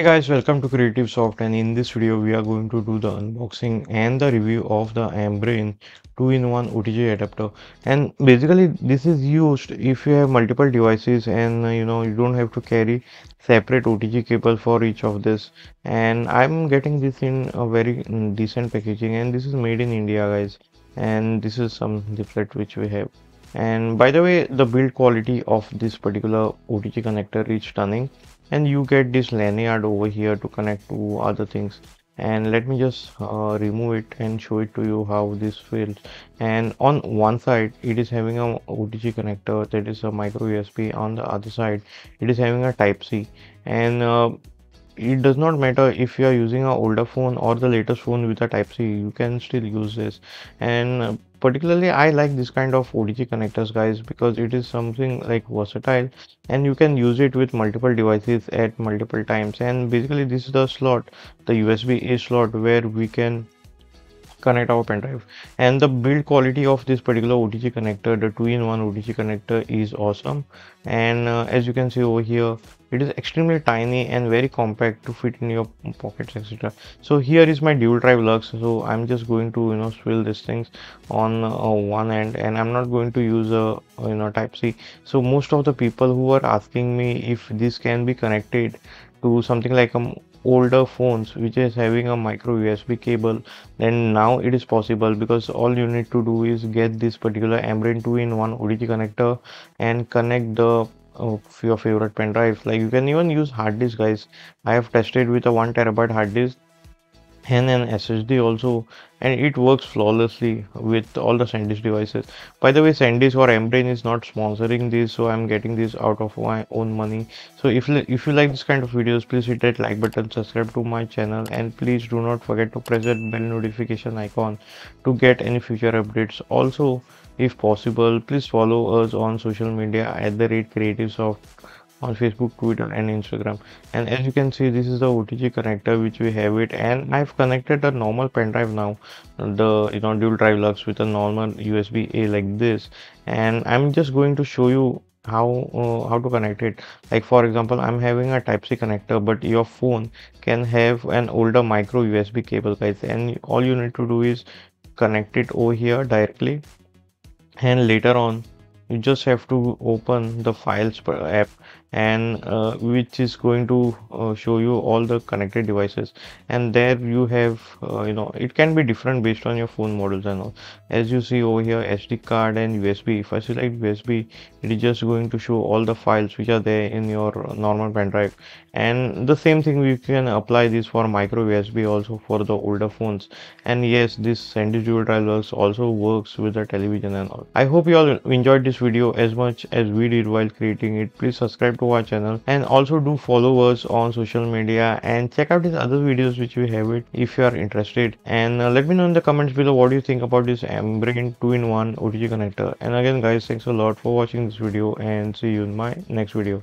Hey guys, welcome to Creative Softz, and in this video we are going to do the unboxing and the review of the Ambrane 2-in-1 OTG adapter. And basically this is used if you have multiple devices and you don't have to carry separate OTG cable for each of this. And I'm getting this in a very decent packaging, and this is made in India guys, and this is some leaflet which we have. And by the way, the build quality of this particular OTG connector is stunning, and you get this lanyard over here to connect to other things. And let me just remove it and show it to you how this feels. And on one side it is having a OTG connector, that is a micro USB. On the other side it is having a Type C. And it does not matter if you are using an older phone or the latest phone with a Type C, you can still use this. And particularly I like this kind of OTG connectors guys, because it is something like versatile and you can use it with multiple devices at multiple times. And basically this is the slot, the USB-A slot, where we can connect our pen drive. And the build quality of this particular OTG connector, the 2-in-1 OTG connector, is awesome. And as you can see over here, it is extremely tiny and very compact to fit in your pockets, etc. So here is my Dual Drive Lux. So I'm just going to swivel these things on one end, and I'm not going to use a Type C. So most of the people who are asking me if this can be connected to something like older phones which is having a micro USB cable, then now it is possible, because all you need to do is get this particular Ambrane 2-in-1 OTG connector and connect the your favorite pen drives. Like you can even use hard disk guys. I have tested with a 1 terabyte hard disk and an SSD also, and it works flawlessly with all the Sandisk devices. By the way, Sandisk or Ambrane is not sponsoring this, so I'm getting this out of my own money. So if you like this kind of videos, please hit that like button, subscribe to my channel, and please do not forget to press that bell notification icon to get any future updates. Also, if possible, please follow us on social media @CreativeSoftz on Facebook, Twitter and Instagram. And as you can see, this is the OTG connector which we have it, and I've connected a normal pen drive now, the Dual Drive Lux, with a normal USB-A like this. And I'm just going to show you how to connect it. Like for example, I'm having a Type C connector, but your phone can have an older micro USB cable guys, and all you need to do is connect it over here directly, and later on you just have to open the files per app, and which is going to show you all the connected devices. And there you have it can be different based on your phone models and all. As you see over here, SD card and USB. If I select USB, it is just going to show all the files which are there in your normal pen drive. And the same thing, we can apply this for micro USB also for the older phones. And yes, this Sandisk Dual Drive Lux also works with the television and all. I hope you all enjoyed this video as much as we did while creating it. Please subscribe to our channel, and also do follow us on social media, and check out these other videos which we have it if you are interested. And let me know in the comments below what do you think about this Ambrane 2-in-1 OTG connector. And again guys, thanks a lot for watching this video, and see you in my next video.